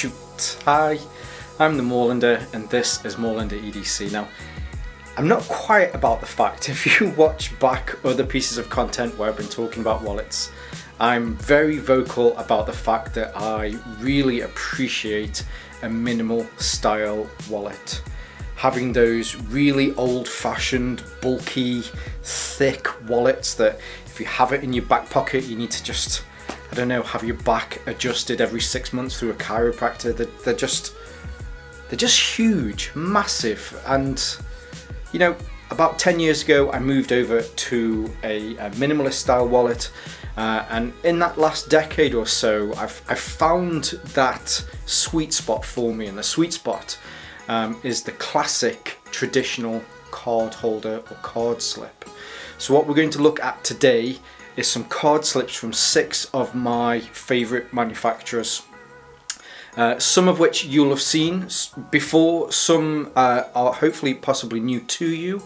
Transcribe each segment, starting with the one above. Shoot! Hi, I'm the Moorlander and this is Moorlander EDC. Now, I'm not quiet about the fact, if you watch back other pieces of content where I've been talking about wallets, I'm very vocal about the fact that I really appreciate a minimal style wallet. Having those really old-fashioned, bulky, thick wallets that if you have it in your back pocket, you need to just, I don't know, have your back adjusted every 6 months through a chiropractor. They're just huge, massive. And you know, about 10 years ago, I moved over to a minimalist style wallet. And in that last decade or so, I've found that sweet spot for me. And the sweet spot is the classic traditional card holder or card slip. So what we're going to look at today is some card slips from 6 of my favourite manufacturers. Some of which you'll have seen before, some are hopefully possibly new to you.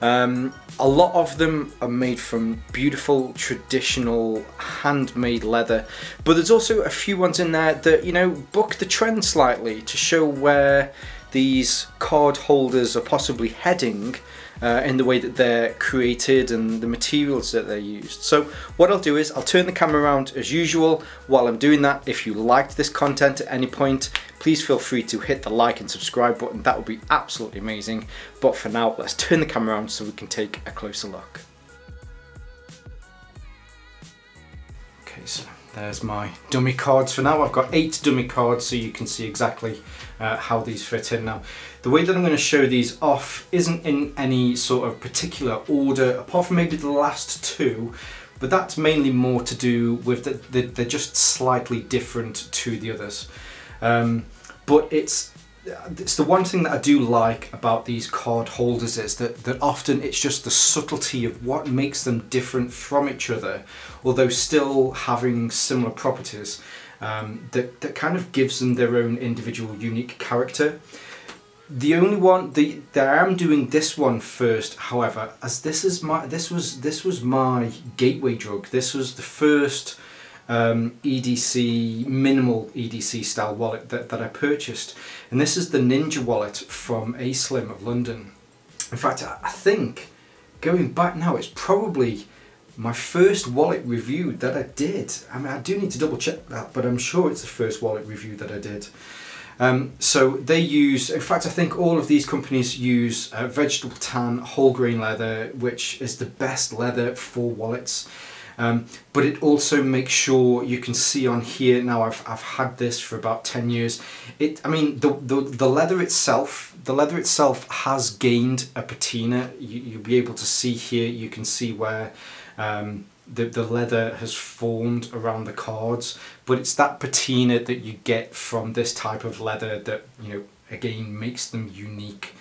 A lot of them are made from beautiful traditional handmade leather, but there's also a few ones in there that, you know, buck the trend slightly to show where these card holders are possibly heading in the way that they're created and the materials that they're used. So what I'll do is I'll turn the camera around as usual. While I'm doing that, if you liked this content at any point, please feel free to hit the like and subscribe button. That would be absolutely amazing. But for now, let's turn the camera around so we can take a closer look. Okay, so there's my dummy cards for now. I've got 8 dummy cards so you can see exactly how these fit in. Now, the way that I'm going to show these off isn't in any sort of particular order, apart from maybe the last 2, but that's mainly more to do with that they're just slightly different to the others. But it's the one thing that I do like about these card holders is that often it's just the subtlety of what makes them different from each other, although still having similar properties, that kind of gives them their own individual unique character. The only one, I am doing this one first, however, as this was my gateway drug. This was the first EDC, minimal EDC style wallet that I purchased, and this is the Ninja wallet from A Slim of London. In fact, I think going back now, it's probably my first wallet review that I did. I mean, I do need to double check that, but I'm sure it's the first wallet review that I did. So they use, in fact I think all of these companies use vegetable tan whole grain leather, which is the best leather for wallets. But it also makes sure, you can see on here now, I've had this for about 10 years. I mean, the leather itself, has gained a patina. You'll be able to see here, you can see where the leather has formed around the cards, but it's that patina that you get from this type of leather that, you know, again makes them unique.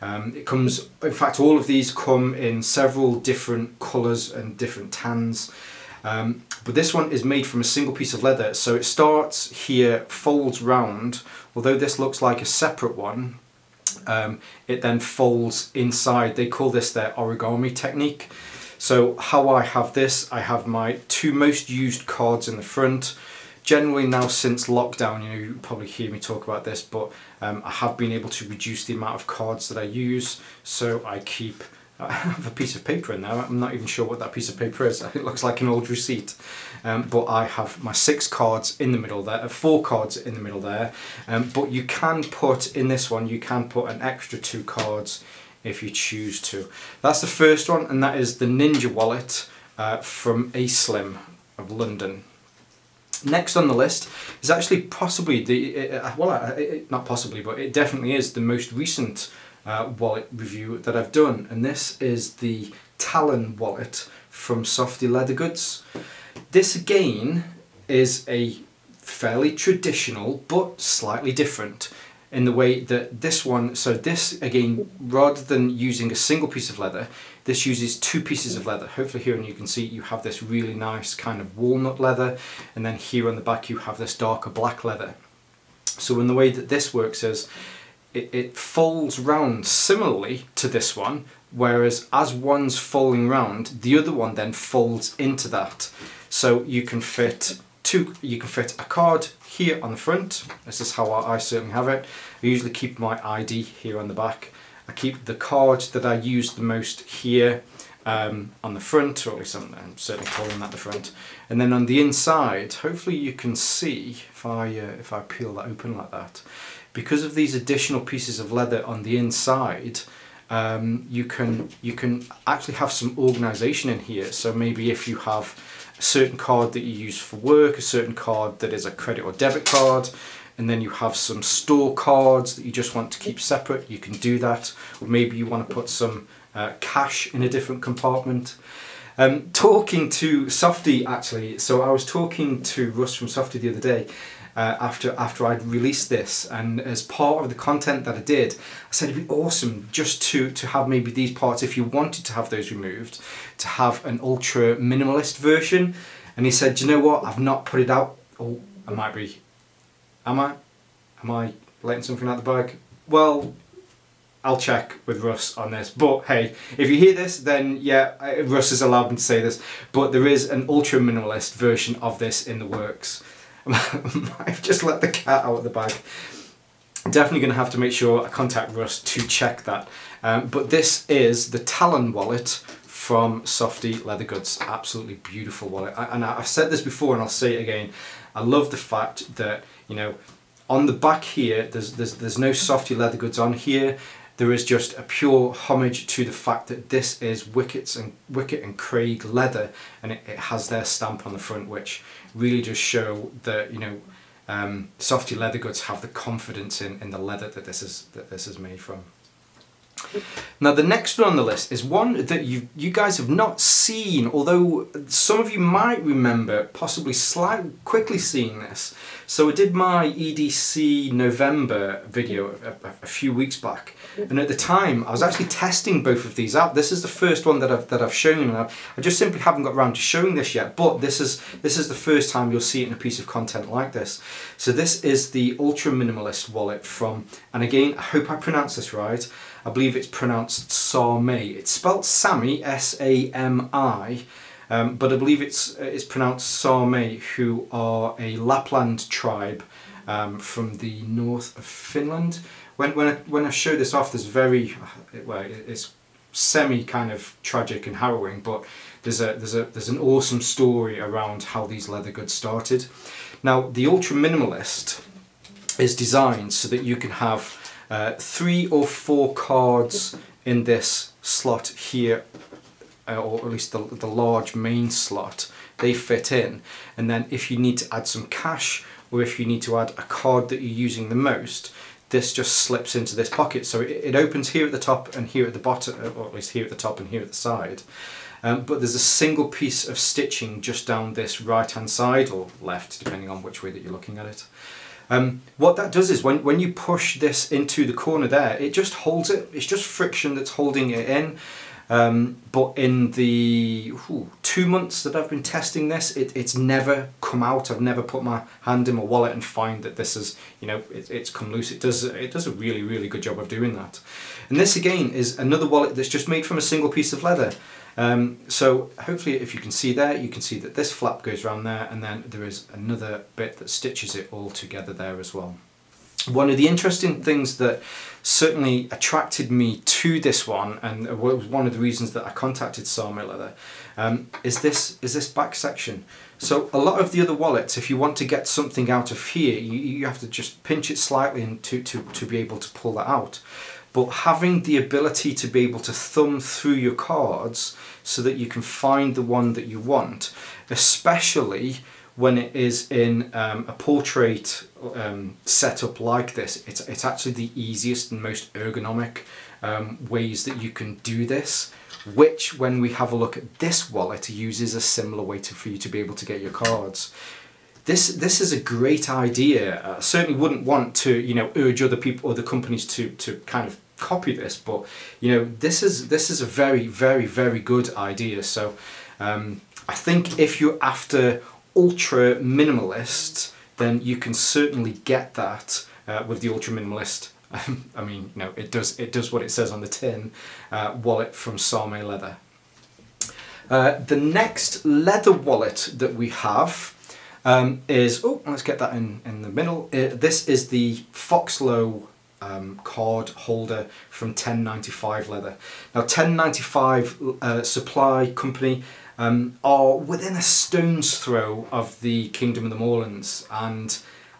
It comes, in fact all of these come in several different colours and different tans, but this one is made from a single piece of leather, so it starts here, folds round, although this looks like a separate one, it then folds inside. They call this their origami technique. So how I have this, I have my 2 most used cards in the front. Generally now since lockdown, you know, you probably hear me talk about this, but I have been able to reduce the amount of cards that I use, so I have a piece of paper in there, I'm not even sure what that piece of paper is, it looks like an old receipt, but I have my 6 cards in the middle there, 4 cards in the middle there, but you can put, in this one, you can put an extra 2 cards if you choose to. That's the first one, and that is the Ninja wallet from A Slim of London. Next on the list is actually possibly not possibly, but it definitely is the most recent wallet review that I've done, and this is the Talon wallet from Softie Leather Goods. This again is a fairly traditional but slightly different in the way that this one, so this again, rather than using a single piece of leather, this uses 2 pieces of leather. Hopefully here, and you can see, you have this really nice kind of walnut leather, and then here on the back you have this darker black leather. So in the way that this works is, it folds round similarly to this one, whereas as one's folding round, the other one then folds into that. So you can fit you can fit a card here on the front. This is how I certainly have it. I usually keep my ID here on the back. I keep the card that I use the most here on the front, or at least I'm certainly calling that the front. And then on the inside, hopefully you can see if I peel that open like that, because of these additional pieces of leather on the inside, you can actually have some organisation in here. So maybe if you have a certain card that you use for work, a certain card that is a credit or debit card, and then you have some store cards that you just want to keep separate, you can do that. Or maybe you want to put some cash in a different compartment. Talking to Softie, actually, so I was talking to Russ from Softie the other day, after I'd released this, and as part of the content that I did, I said it'd be awesome just to have maybe these parts, if you wanted to have those removed, to have an ultra minimalist version. And he said, do you know what, I've not put it out. Oh, I might be. Am I letting something out the bag? Well, I'll check with Russ on this, but hey, if you hear this, then yeah, Russ has allowed me to say this, but there is an ultra minimalist version of this in the works. I've just let the cat out of the bag. Definitely going to have to make sure I contact Russ to check that. But this is the Talon wallet from Softie Leather Goods. Absolutely beautiful wallet. And I've said this before and I'll say it again. I love the fact that, you know, on the back here, there's no Softie Leather Goods on here. There is just a pure homage to the fact that this is Wicket and Craig leather, and it has their stamp on the front, which really just show that, you know, Softie Leather Goods have the confidence in the leather that this is made from. Now the next one on the list is one that you guys have not seen, although some of you might remember possibly slightly quickly seeing this. So I did my EDC November video a few weeks back, and at the time I was actually testing both of these out. This is the first one that I've shown, and I just simply haven't got around to showing this yet, but this is the first time you'll see it in a piece of content like this. So this is the ultra minimalist wallet from, and again, I hope I pronounce this right, I believe it's pronounced Sámi. It's spelled Sámi, S-A-M-I, but I believe it's pronounced Sámi, who are a Lapland tribe from the north of Finland. When I show this off, there's very, well, it's semi kind of tragic and harrowing, but there's an awesome story around how these leather goods started. Now the ultra minimalist is designed so that you can have 3 or 4 cards in this slot here, or at least the large main slot, they fit in. And then if you need to add some cash, or if you need to add a card that you're using the most, this just slips into this pocket. So it opens here at the top and here at the bottom, or at least here at the top and here at the side. But there's a single piece of stitching just down this right hand side, or left, depending on which way that you're looking at it. What that does is when you push this into the corner there, it just holds it. It's just friction that's holding it in. But in the 2 months that I've been testing this, it's never come out. I've never put my hand in my wallet and find that this is, you know, it's come loose. It does a really, really good job of doing that. And this again is another wallet that's just made from a single piece of leather. So hopefully if you can see there, you can see that this flap goes around there, and then there is another bit that stitches it all together there as well. One of the interesting things that certainly attracted me to this one, and it was one of the reasons that I contacted Sámi Leather, is this back section. So a lot of the other wallets, if you want to get something out of here, you have to just pinch it slightly and to be able to pull that out. But having the ability to be able to thumb through your cards so that you can find the one that you want, especially when it is in a portrait setup like this, it's actually the easiest and most ergonomic ways that you can do this, which when we have a look at this wallet, uses a similar way for you to be able to get your cards. This is a great idea. I certainly wouldn't want to, you know, urge other people, other companies to kind of copy this, but you know, this is a very, very, very good idea. So I think if you're after ultra minimalist, then you can certainly get that with the ultra minimalist. I mean, you know, it does what it says on the tin. Wallet from Sámi Leather. The next leather wallet that we have. is, oh, let's get that in the middle. This is the Foxlow card holder from 1095 leather. Now 1095 supply company are within a stone's throw of the Kingdom of the Moorlands, and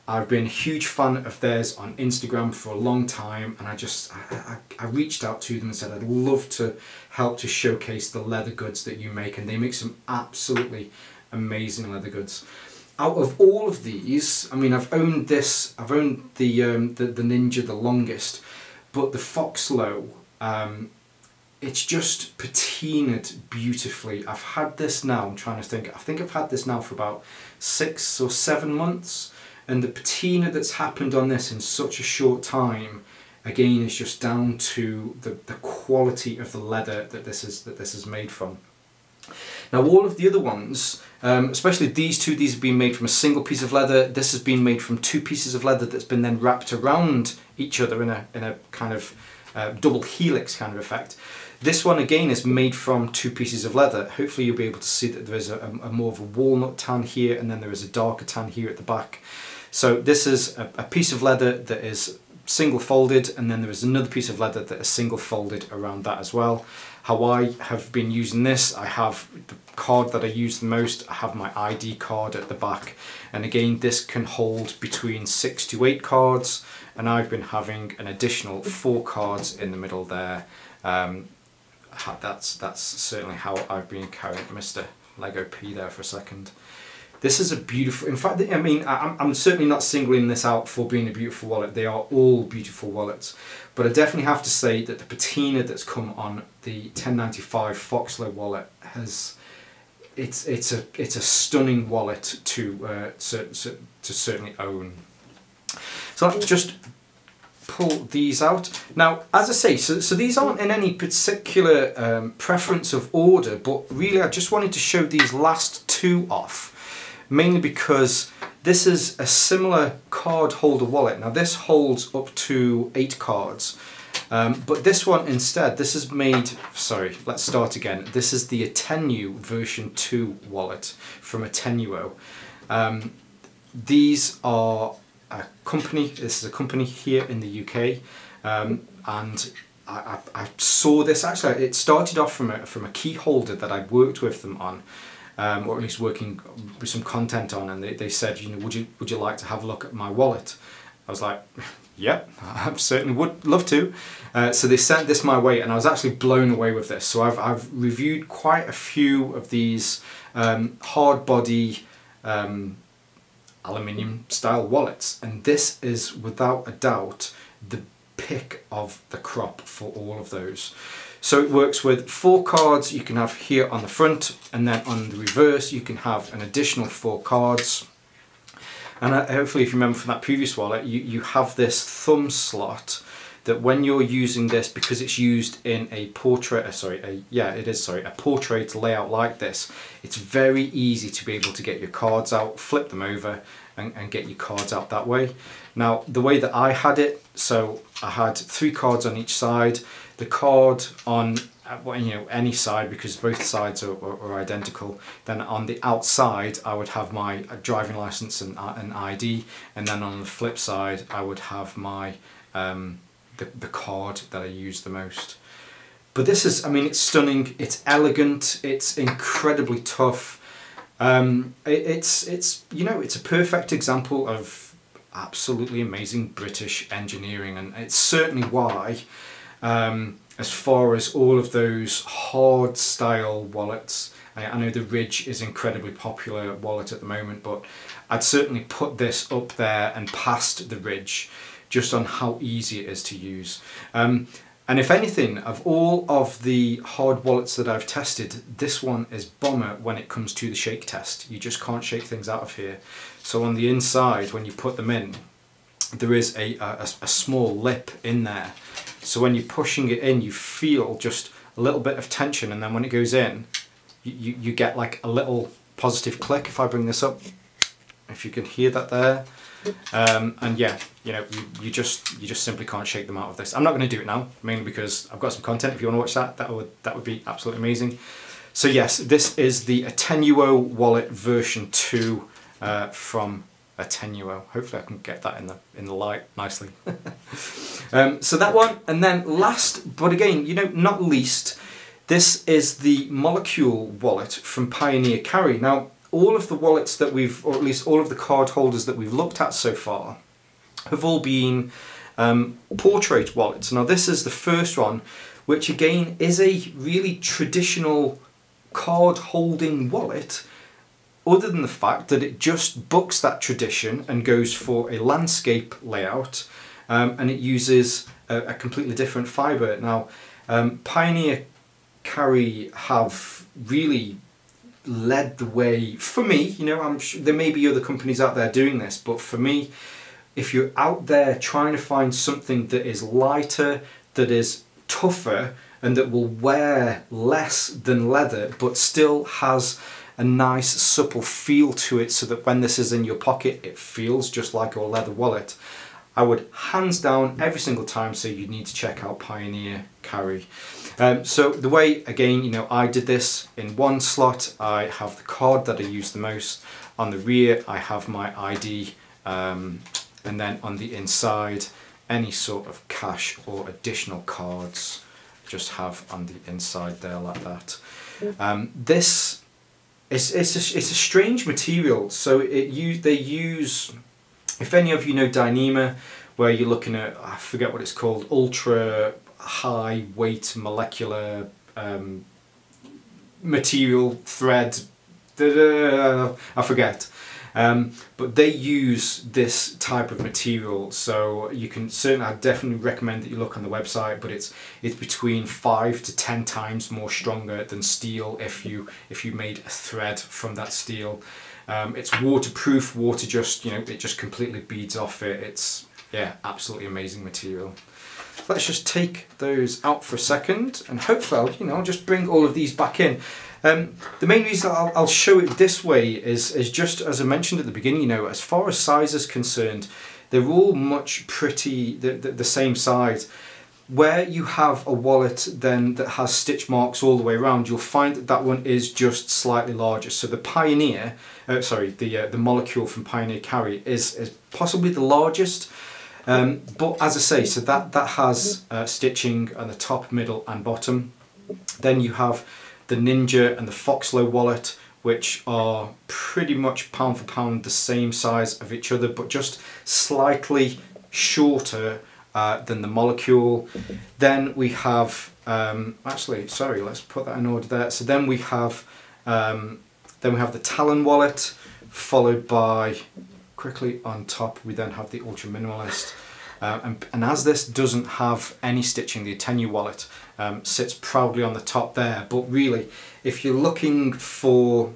I've been a huge fan of theirs on Instagram for a long time, and I reached out to them and said I'd love to help to showcase the leather goods that you make, and they make some absolutely amazing leather goods. Out of all of these, I mean, I've owned this, I've owned the Ninja the longest, but the Foxlow, it's just patinaed beautifully. I've had this now, I'm trying to think, I think I've had this now for about 6 or 7 months, and the patina that's happened on this in such a short time, again, is just down to the quality of the leather that this is made from. Now all of the other ones, especially these two, these have been made from a single piece of leather. This has been made from 2 pieces of leather that's been then wrapped around each other in a kind of double helix kind of effect. This one again is made from 2 pieces of leather. Hopefully you'll be able to see that there is a more of a walnut tan here, and then there is a darker tan here at the back. So this is a piece of leather that is single folded, and then there is another piece of leather that is single folded around that as well. How I have been using this, I have the card that I use the most, I have my ID card at the back, and again this can hold between 6 to 8 cards, and I've been having an additional 4 cards in the middle there. That's certainly how I've been carrying Mr. Lego P there for a second. This is a beautiful, in fact, I mean, I'm certainly not singling this out for being a beautiful wallet. They are all beautiful wallets. But I definitely have to say that the patina that's come on the 1095 Foxlow wallet has, it's a stunning wallet to certainly own. So I'll just pull these out. Now, as I say, so these aren't in any particular preference of order, but really I just wanted to show these last 2 off. Mainly because this is a similar card holder wallet. Now this holds up to 8 cards, but this one instead, this is made, sorry, let's start again. This is the Attenuo version 2 wallet from Attenuo. These are a company, this is a company here in the UK, and I saw this, actually it started off from a key holder that I worked with them on. Or at least working with some content on, and they said, you know, would you like to have a look at my wallet? I was like, yeah, I certainly would love to. So they sent this my way, and I was actually blown away with this. So I've reviewed quite a few of these hard body aluminium style wallets, and this is without a doubt the pick of the crop for all of those. So it works with 4 cards you can have here on the front, and then on the reverse you can have an additional 4 cards. And hopefully, if you remember from that previous wallet, you have this thumb slot that when you're using this, because it's used in a portrait, a portrait layout like this, it's very easy to be able to get your cards out, flip them over, and get your cards out that way. Now, the way that I had it, so I had 3 cards on each side. The card on any side, because both sides are identical. Then on the outside, I would have my driving license and ID, and then on the flip side, I would have my the card that I use the most. But this is, I mean, it's stunning. It's elegant. It's incredibly tough. It's a perfect example of absolutely amazing British engineering, and it's certainly why. As far as all of those hard style wallets, I know the Ridge is incredibly popular wallet at the moment, but I'd certainly put this up there and past the Ridge just on how easy it is to use. And if anything, of all of the hard wallets that I've tested, this one is bomber when it comes to the shake test. You just can't shake things out of here. So on the inside, when you put them in, there is a small lip in there. So when you're pushing it in, you feel just a little bit of tension, and then when it goes in, you get like a little positive click. If I bring this up, if you can hear that there, and yeah, you know, you just simply can't shake them out of this. I'm not going to do it now, mainly because I've got some content. If you want to watch that, that would be absolutely amazing. So yes, this is the Attenuo wallet version 2 from Attenuo. Hopefully I can get that in the light nicely. So that one, and then last, but again, you know, not least, this is the Molecule wallet from Pioneer Carry. Now, all of the wallets that we've, or at least all of the card holders that we've looked at so far, have all been portrait wallets. Now, this is the first one, which again is a really traditional card holding wallet, other than the fact that it just bucks that tradition and goes for a landscape layout, and it uses a completely different fibre. Now, Pioneer Carry have really led the way for me. You know, I'm sure there may be other companies out there doing this, but for me, if you're out there trying to find something that is lighter, that is tougher, and that will wear less than leather but still has a nice supple feel to it, so that when this is in your pocket it feels just like a leather wallet, I would hands down every single time say you need to check out Pioneer Carry. So the way, again, you know, I did this in one slot, I have the card that I use the most. On the rear I have my ID, and then on the inside any sort of cash or additional cards just have on the inside there like that. This it's a strange material, so they use, if any of you know Dyneema, where you're looking at, I forget what it's called, ultra high weight molecular material thread, I forget. But they use this type of material, so you can certainly, I definitely recommend that you look on the website, but it's between 5 to 10 times more stronger than steel if you made a thread from that steel. It's waterproof, water just, you know, it just completely beads off it. It's, yeah, absolutely amazing material. Let's just take those out for a second, and hopefully I'll, you know, I'll just bring all of these back in. The main reason I'll show it this way is just as I mentioned at the beginning, you know, as far as size is concerned, they're all much pretty the same size. Where you have a wallet then that has stitch marks all the way around, you'll find that that one is just slightly larger. So the Pioneer, the Molecule from Pioneer Carry is possibly the largest. But as I say, so that has stitching on the top, middle and bottom. Then you have the Ninja and the Foxlow wallet, which are pretty much pound for pound the same size of each other, but just slightly shorter than the Molecule. Then we have, actually, sorry, let's put that in order there. So then we have the Talon wallet, followed by, quickly on top, we then have the Ultra Minimalist. And as this doesn't have any stitching, the Attenuo wallet sits proudly on the top there. But really, if you're looking for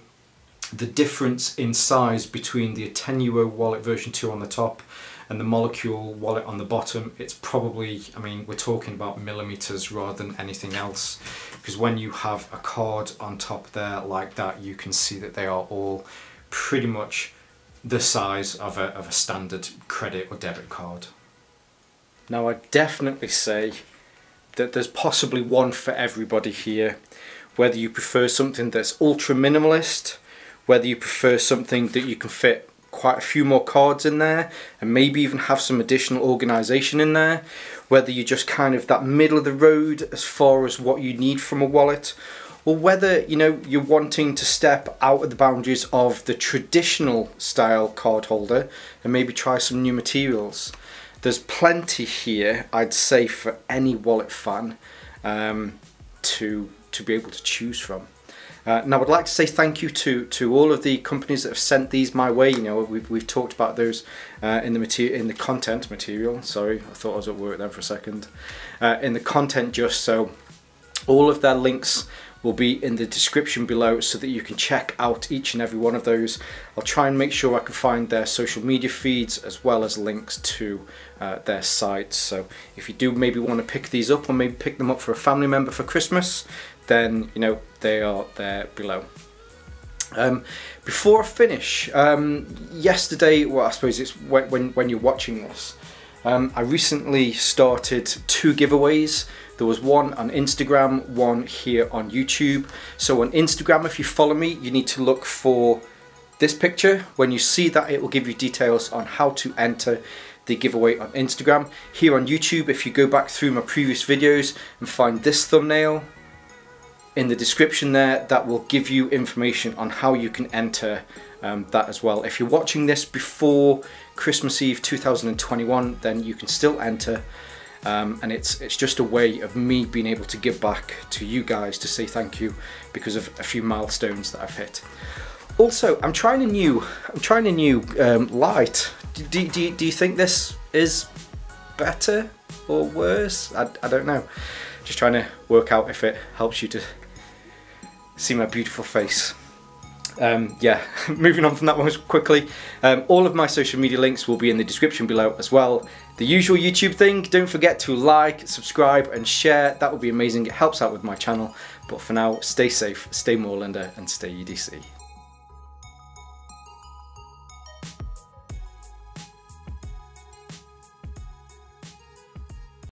the difference in size between the Attenuo wallet version 2 on the top and the Molecule wallet on the bottom, it's probably, I mean, we're talking about millimeters rather than anything else. Because when you have a card on top there like that, you can see that they are all pretty much the size of a standard credit or debit card. Now, I'd definitely say that there's possibly one for everybody here, whether you prefer something that's ultra minimalist, whether you prefer something that you can fit quite a few more cards in there and maybe even have some additional organization in there, whether you're just kind of that middle of the road as far as what you need from a wallet, or whether, you know, you're wanting to step out of the boundaries of the traditional style card holder and maybe try some new materials. There's plenty here, I'd say, for any wallet fan to be able to choose from. Now, I'd like to say thank you to all of the companies that have sent these my way. You know, we've talked about those in the content material. Sorry, I thought I was at work then for a second. In the content, just so all of their links will be in the description below, so that you can check out each and every one of those. I'll try and make sure I can find their social media feeds as well as links to their sites. So if you do maybe want to pick these up, or maybe pick them up for a family member for Christmas, then, you know, they are there below. Before I finish, yesterday, well, I suppose it's when you're watching this, I recently started 2 giveaways. There was one on Instagram, one here on YouTube. So on Instagram, if you follow me, you need to look for This picture, when you see that, it will give you details on how to enter the giveaway on Instagram. Here on YouTube, if you go back through my previous videos and find this thumbnail in the description there, that will give you information on how you can enter that as well. If you're watching this before Christmas Eve 2021, then you can still enter, and it's just a way of me being able to give back to you guys to say thank you because of a few milestones that I've hit. Also, I'm trying a new light. Do you think this is better or worse? I don't know. Just trying to work out if it helps you to see my beautiful face. Yeah, moving on from that one quickly. All of my social media links will be in the description below as well. The usual YouTube thing, don't forget to like, subscribe and share. That would be amazing, it helps out with my channel. But for now, stay safe, stay Moorlander and stay EDC.